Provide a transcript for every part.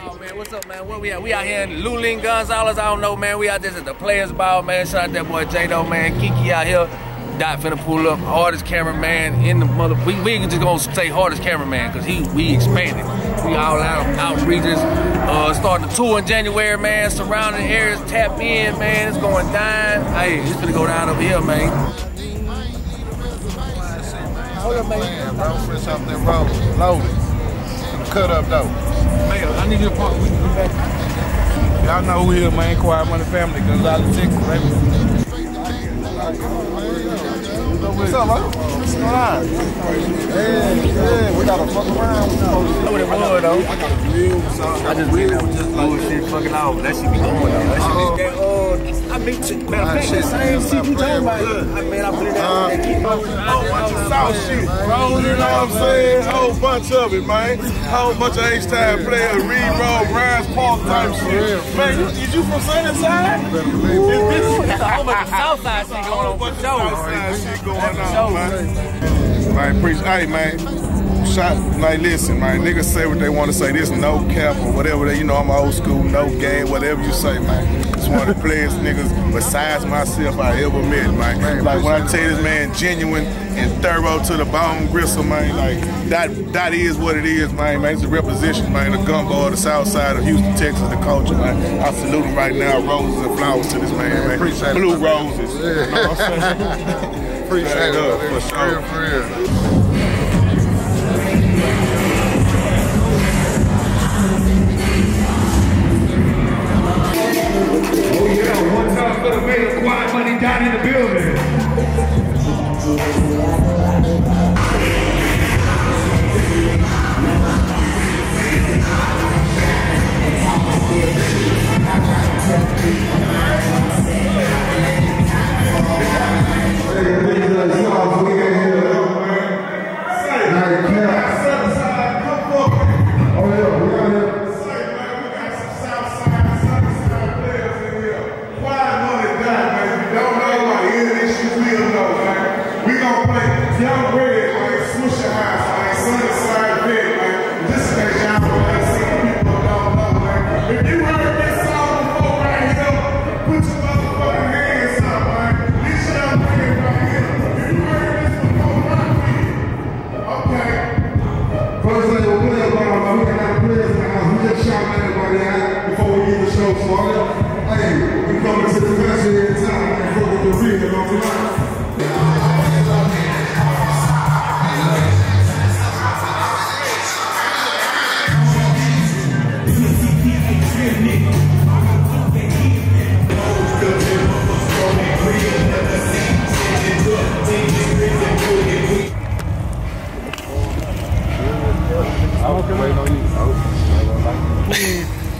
Oh man, what's up, man? Where we at? We out here in Luling, Gonzalez. I don't know, man. We out there at the Players Ball, man. Shout out that boy J-Do, man. Kiki out here. Dot finna pull up. Hardest cameraman in the mother. We just gonna say hardest cameraman, cause we expanded. We all out of outreaches. Starting the tour in January, man. Surrounding areas, tap in, man. It's going down. Hey, it's gonna go down over here, man. Hold up, man. Bro, fresh off that road. Loaded. Cut up, though. Mayor, I need your part. We can come back. Y'all know who here, man. Quiet Money Family, Gonzalez, Texas, baby. What's up, man? What's going on? Yeah, we gotta fuck around. Know what it was, though. I got a real song. I just real, just bullshit fucking off. That shit be going, though. That shit be that, I mean, shit, man, I think the same shit you talking about. I mean, I put it out there. Keep up. Whole bunch of soft shit. Rolling, you know what I'm saying? Whole bunch of it, man. Whole bunch of H-time players, Reed Rd, Ryan's Paul type shit. Man, is you from Southern Side? That's a whole bunch of Southside shit going on. A whole bunch of Southside shit going on, man. Man, preach, hey, man. Like, listen, man, niggas say what they want to say. This no cap or whatever, you know I'm old school, no game, whatever you say, man. It's one of the players, niggas, besides myself I ever met, man. Like, when I tell this man genuine and thorough to the bone gristle, man, like, that is what it is, man, man. It's a representation, man, the gumbo of the south side of Houston, Texas, the culture, man. I salute him right now, roses and flowers to this man, man. Appreciate blue it, roses. Yeah. Appreciate up, it, for sure. For real. Quiet Money down in the building.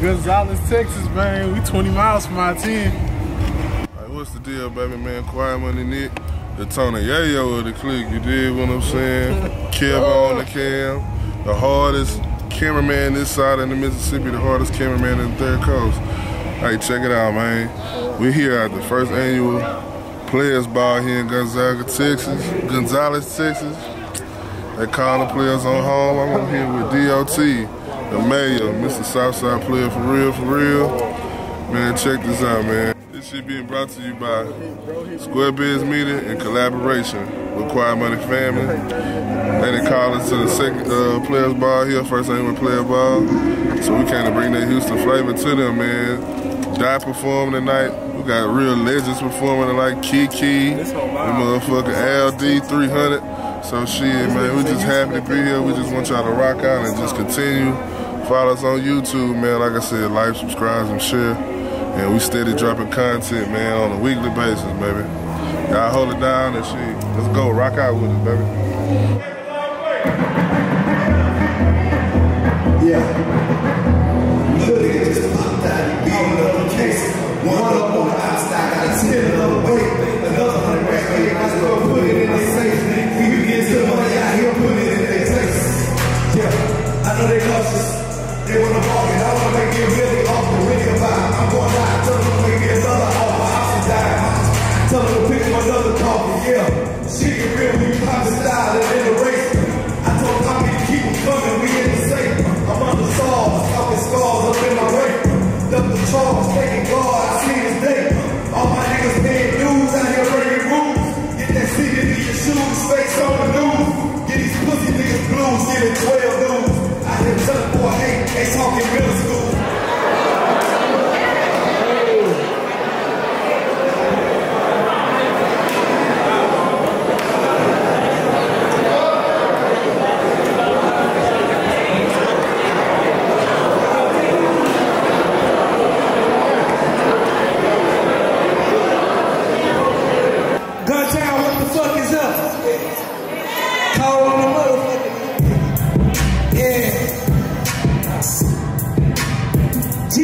Gonzalez, Texas, man. We 20 miles from our team. Hey, what's the deal, baby, man? Quiet Money Nick, the Tony Yayo of the clique, you dig what I'm saying? Kev on the cam, the hardest cameraman this side of the Mississippi, the hardest cameraman in the Third Coast. Hey, check it out, man. We here at the first annual Players Ball here in Gonzalez, Texas. They call the players on home. I'm here with DOT. Da Mayor, Mr. Southside player for real. Man, check this out, man. This shit being brought to you by Square Biz Media in collaboration with Quiet Money Family. They done called us to the second Players Ball here, first annual Players Ball. So we came to bring that Houston flavor to them, man. Da performing tonight. We got real legends performing tonight. Kiki, the motherfucking LD300. So shit, man, we just happy to be here. We just want y'all to rock out and just continue. Follow us on YouTube, man. Like I said, like, subscribe, and share. And we steady dropping content, man, on a weekly basis, baby. Y'all hold it down and shit. Let's go. Rock out with it, baby. Yeah. Look at it, just popped out. Beat another case. One up on the outside. Got a 10 another way. Another 100 racks. Let's go put it in the safe. If you get some money out here, put it in their place. Yeah. I know they cautious. They want to walk it, I want to make it really off the radio vibe. I'm going out, tell them to make it another off my option time. Tell them to pick up another coffee, yeah. Shit get real, we pop the style and in the race. I told them I need to keep them coming, we in the safe. I'm on the saw, I'm stopping scars.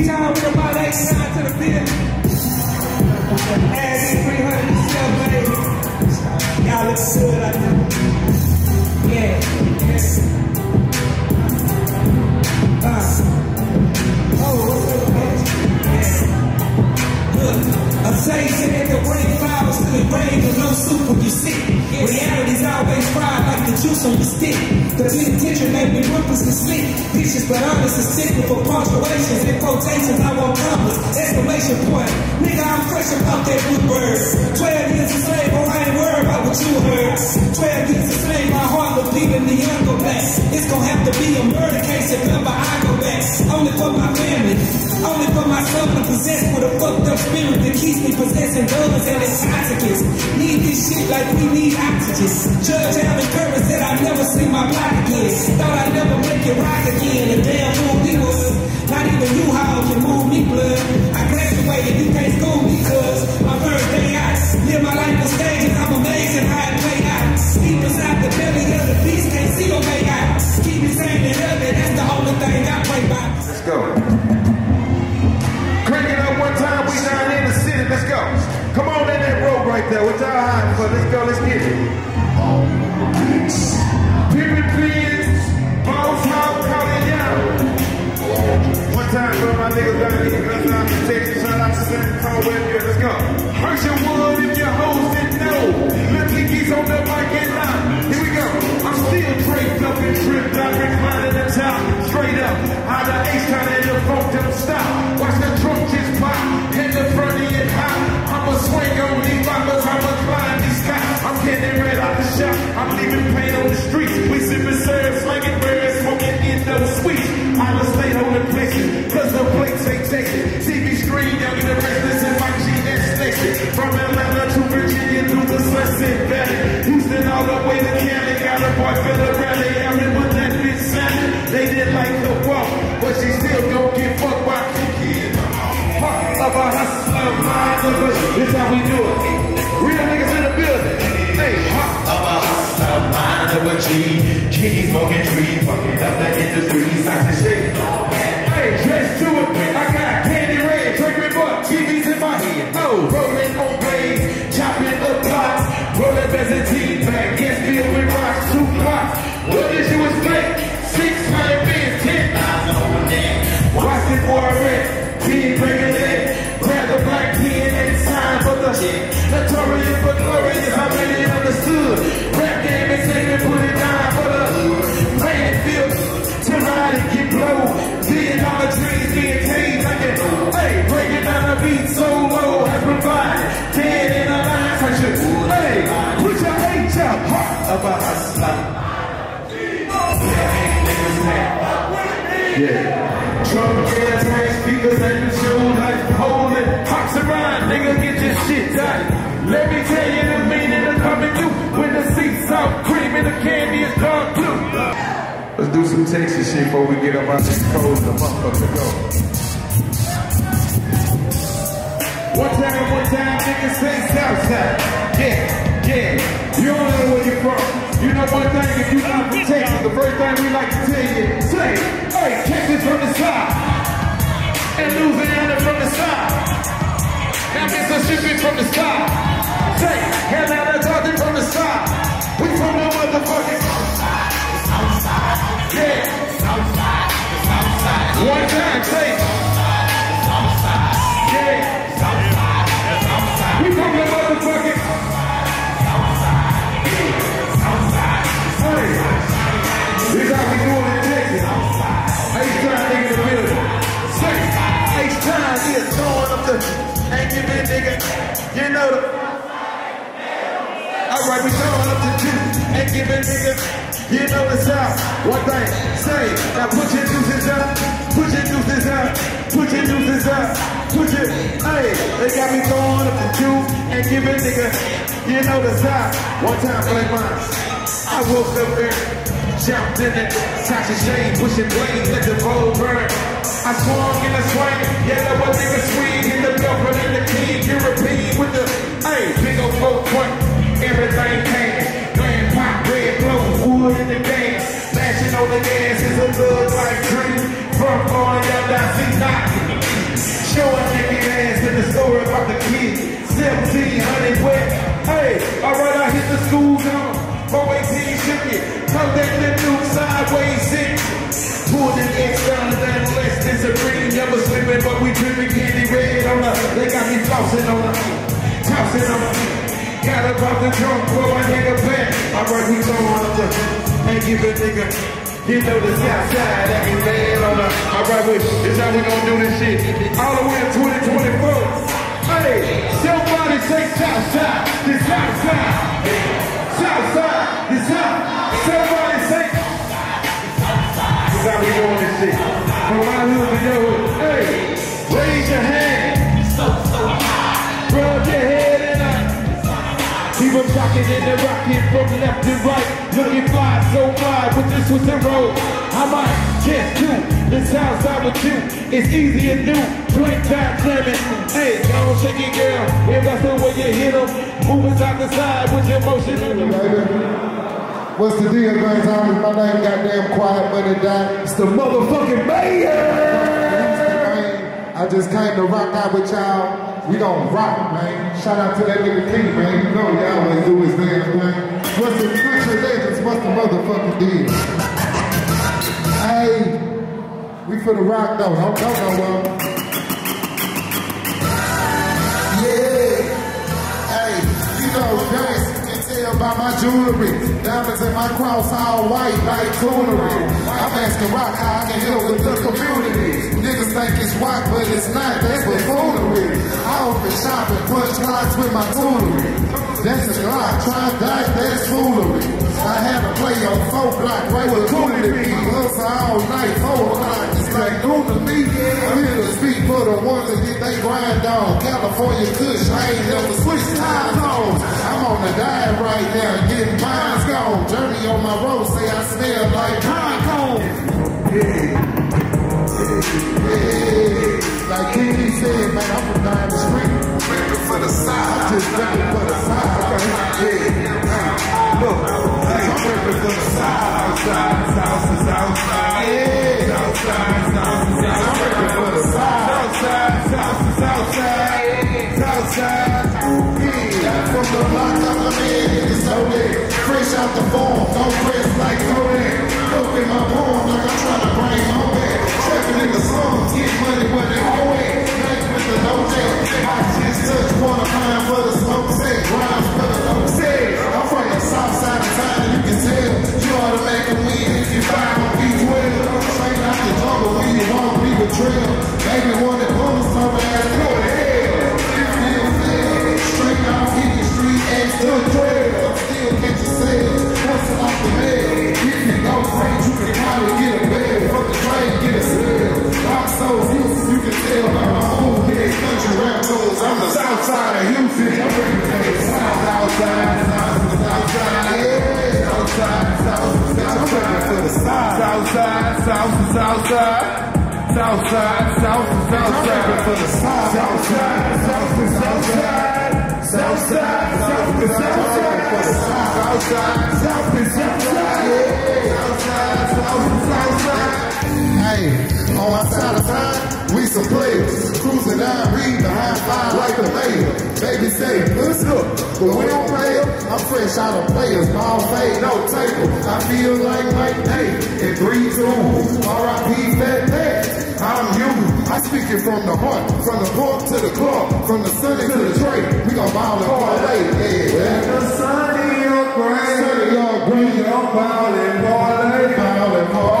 Anytime we about 89 to the bill, add in 300 to 780. Y'all look so good out there. Yeah, yes. Oh, what's up, man? Yes. Look. I'm saying that the rain flowers to the rain, but no soup when you sick. Reality's always fried like the juice on your stick. The penitentiary made me rumpus and slick. Pictures but honest is typical for punctuations and quotations. I want numbers, exclamation point. Nigga, I'm fresh about that bluebird. 12 years a slave, oh I ain't worried about what you heard. 12 years a slave, my heart was beating the younger back. It's gonna have to be a murder case if ever I go back. Only for my family, only for myself and possessed with a fucked up spirit that keeps me possessing guns and exotics. Need this shit like we need oxygen. Judge Alvin Curry said I'd never see my block again. Thought I'd never make it rock again. The damn fool we was. Not even you how can move me blood. I graduated, you can't school me cuz my first day out. Live my life on stages, I'm amazing how it play out. Deep inside the belly of the beast, can't see your way out. Keep me sane and healthy, that's the only thing I pray about. Let's go. Let's go. Come on in that rope right there. What y'all hiding for? Let's go. Let's get it. People please. Boss house calling down. One time for my niggas down here. Guns out in Texas. Shout out to San Antonio. Let's go. Hersheywood if your hoes didn't know. Lifting geese on the mic and line. Here we go. I'm still draped up and tripped out. Reclining the top. Straight up. How the H time and the folk don't stop. Watch the trunk just pop. In the front of your I'ma swing on these bottles, I'ma climb these cops. I'm getting red out the shop, I'm leaving pain on the streets. We sippin' syrup, slangin' birds, smoking in those sweets. I'ma stay on the places, cause the plates ain't taken. TV screen, young and the restless in my GS station. From Atlanta to Virginia through the Sunset Valley. Houston all the way to Cali, got a boy for the rally. I remember that bitch sounded, they didn't like the walk, but she still gon' get fucked by Kiki. Of our hustler, mind of us, this how we do it. Real niggas in the building. Hey, of our hustler, mind of a G. Keep smoking trees, fucking up the industry, socks and shit. Hey, let's do it. I got candy red, drinking butt, TVs in my head. Oh, rolling on blades, chopping up pots, rolling as a tea bag, yes, deal with rocks, 2 blocks. What did you expect? 600 bands, 10,000 on the neck. Watch it for a rent, team breaking it. Notorious but glorious, I made it understood. Rap game is taking, put it down for the hood. Playing field, till I didn't get blown. $1 billion trees being caged like it. Hey, breaking down the beat so low has provided. Dead in the line, I should. Hey, put your H out, heart of a hustler. Yeah, drum, gas, tank, speakers, and the shoes like Poland. Hops around, nigga, get your shit done. Let me tell you the meaning of coming to when the seats out cream and the candy is dark blue. Let's do some Texas shit before we get up out of this cold the motherfucker go. One time, niggas say Southside. Yeah, yeah. You don't know where you're from. You know one thing, if you not from Texas, the first thing we like to tell you, say, hey, Texas from the side. And Louisiana from the side. Now Mississippi from the side. Say, hell out of talking from the side. We from the motherfucking Southside, Southside. Yeah, Southside, Southside. One time, say Southside, Southside. Yeah, Southside, Southside. We from the motherfucking Southside, Southside. Hey, this how we doing in Texas. H-Town nigga in the middle. Say, H-Town is throwing up the ain't giving nigga. You know the. Alright, we throwing up the juice, ain't giving niggas, you know the South. One thing, say, now put your deuces up, put your deuces up, put your deuces up, put your, hey, they got me throwing up the juice, ain't giving niggas, you know the South. One time, play mine, I woke up and jumped in it, Sasha Shane, pushing blades, let the bowl burn. I swung in the swing, yellow, a nigga swing, in the belt, but in the king, European with the, hey, big old folk point. Everything came, grand pop, red glow, wood in the dance. Lashing on the gas is a good life dream. From going down, I see knocking. sideways in. Pulled an X down and then less disagreeing. Never slipping, but we dripping candy red on her. They got me tossing on her, tossing on her. Got up off the trunk, pull my nigga back. Alright, we throwing up the, and give a nigga. You know the south side, that be bad on her. Alright, wait, this how we gon' do this shit. All the way to 2024. Hey, somebody say Southside, this Southside, Southside, this South. Somebody say Southside. This how we doing this shit. From my hood to your hood. Hey, raise your hand. So high. Rub your head and up. Keep them rocking in the rocking from left to right. Looking fly so wide, but this was the road. I might just do the Southside with you. It's easy and new. Drink time slamming. Hey, don't shake it, girl. If that's the way you hit them, moving side to side with your motion. Hey, what's the deal, guys? My name, goddamn Quiet Money Dot. It's the motherfucking mayor. I just came to rock out with y'all. We gon' rock, man. Shout out to that nigga King, man. You know he always do his damn thing. What's the Country Legends? What's the motherfucking deal? Hey, we finna rock though. Don't go nowhere. By my jewelry, diamonds in my cross, all white, like coolery. I'm asking rock how I can help with the community. Niggas think it's white, but it's not, that's buffoonery. I open shop and punch clocks with my toolery. That's a clock, try and die, that's foolery. I had to play on 4 block, right with coolie to be. Plus all night, 4 o'clock, it's like noon to me. I'm here to speak for the ones that get they grind on. California Kush, I ain't never switched time zones. I'm on the diet right now, getting mines gone. Journey on my road, say I smell like pine cone. Like Kenny said, man, I'm from down the street. Rapping for the side, I'm just rapping for the side. Look, I'm rapping for the side. Outside, south is outside. Yeah, outside, south is outside. I'm rapping for the side. Outside, south is outside. Outside, yeah, from the block of the man, it's loaded. Fresh out the form, don't press like Kodak. Look in my palm like I'm trying to bring home back. Trapping in the slums, get money where they owe it. Make with the no jack. I just touch water pine for the smoke set. Grimes for the low set. I'm from the south side of town, you can tell. You ought to make a win if you find on B12. Straight out the jungle when you want to be betrayed. Baby wanted bonus, I'm ass for the hell. Straight out in the street, ask the dread. I'm still catching sales, hustle off the bed. If you go straight, you can probably get a bed. Fuck the train, get a sale. I'm so Houston, you can tell by my own head. Country rap toes, I'm the south side of Houston. I'm ready to take the south, outside, outside, yeah. Outside, outside, I'm ready for the side. Southside, south, outside. Southside, south, southside for the south. Southside, south, southside. Southside, south, southside for the south. Outside, south, southside. Outside, south, southside. Hey. On my side of town, we some players. Cruising down, Reed behind five like the mayor. Baby say, let's look, but we don't play em. I'm fresh out of players, ball fade, no table. I feel like Mike Day in 3-2, R.I.P. Fat Pat. I'm you, I speak it from the heart. From the park to the club, from the sunny to the tray. We gon' ball and parlay, yeah. When the sunny or green, sunny or green, I'm ball and parlay, ball and parlay. That's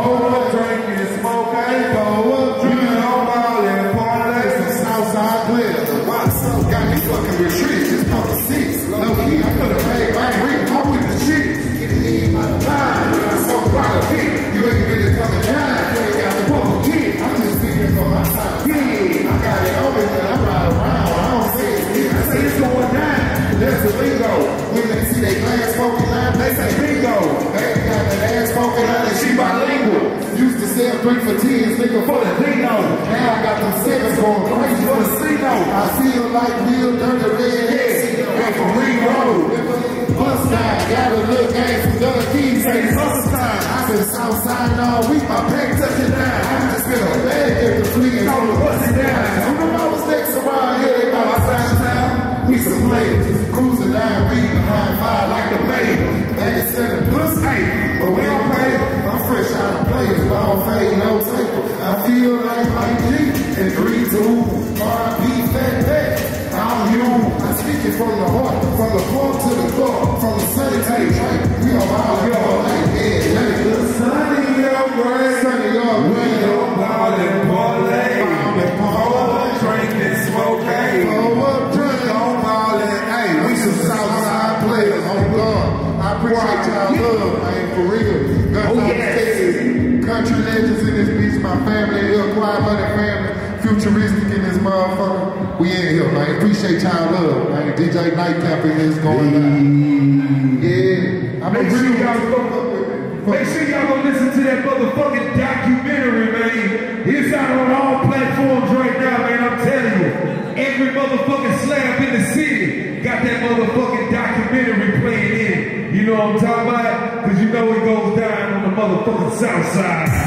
the lingo. When they see they glass smoking line, they say bingo. Baby got that ass smoking line and she bilingual. Used to sell 3 for 10s, nigga, for the Dino. Now I got them 7s going crazy for the Cino. I feel like real dirty redheads. And from Reed Road. Bus time, got a little game from Doug Keys, say it's other time. I've been outside all week, my pack touching down. I just been a bag every flea and all the busting down. Who the most next around here, they by my side town. We some players, cruising down, reading behind fire like the mayor. They said, plus 8, but we don't pay. I'm fresh out futuristic in this motherfucker. We in here, man. Appreciate y'all love, man. DJ Nightcap in this going on. Yeah. I'm make sure y'all go listen to that motherfucking documentary, man. It's out on all platforms right now, man. I'm telling you. Every motherfucking slab in the city got that motherfucking documentary playing in it. You know what I'm talking about? Because you know it goes down on the motherfucking south side.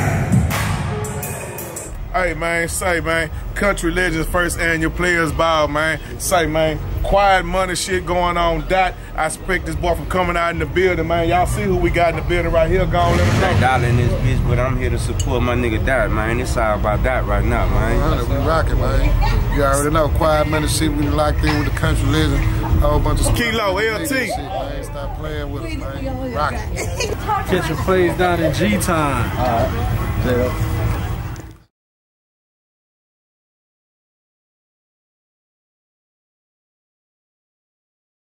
Hey man, say man, Country Legends first annual players ball, man. Say man, quiet money shit going on. Dot, I expect this boy from coming out in the building, man. Y'all see who we got in the building right here. Go on, let me know. Dollar in this bitch, but I'm here to support my nigga Dot, man. It's all about Dot right now, man. We rocking, man. You already know, quiet money shit. We locked in with the Country Legends. A whole bunch of Kilo LT. Shit, man. Stop playing with us, man. Rocking. Catch your plays down in G time. All right.